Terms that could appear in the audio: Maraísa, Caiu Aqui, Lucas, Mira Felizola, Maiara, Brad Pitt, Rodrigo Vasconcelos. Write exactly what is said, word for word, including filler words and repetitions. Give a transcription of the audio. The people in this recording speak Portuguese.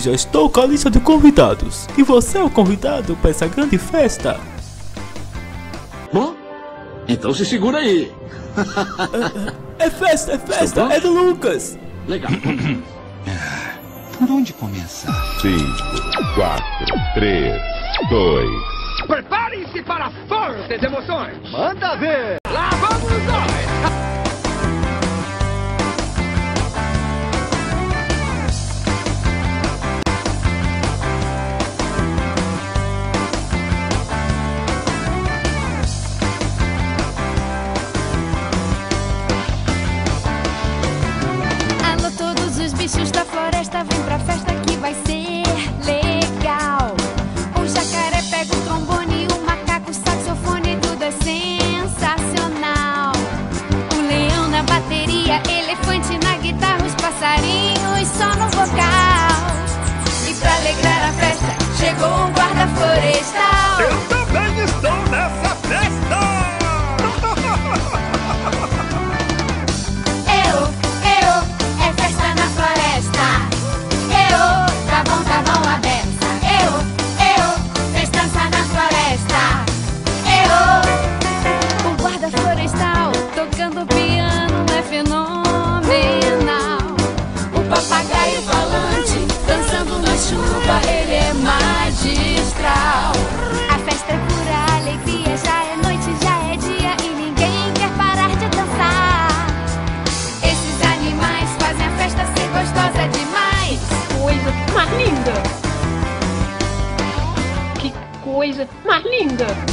e já estou com a lista de convidados. E você é o convidado para essa grande festa. Bom, então se segura aí. É, é festa, é festa, é do Lucas. Legal. Por onde começar? cinco, quatro, três, dois... Preparem-se para fortes emoções! Manda ver! Lá vamos nós! Alô, todos os bichos da floresta, vem pra festa que vai ser legal! O jacaré pega o trombone, o macaco, o saxofone, tudo é sensacional. O leão na bateria, elefante na guitarra, os passarinhos só no vocal. E pra alegrar a festa, chegou o guarda florestal. Eu também estou nessa festa! Eu, eu, é festa na floresta. Eu, tá bom, tá bom, a beça. Tocando piano é fenomenal. O papagaio falante dançando na chuva, ele é magistral. A festa é pura alegria, já é noite, já é dia e ninguém quer parar de dançar. Esses animais fazem a festa ser gostosa demais. Que coisa mais linda! Que coisa mais linda!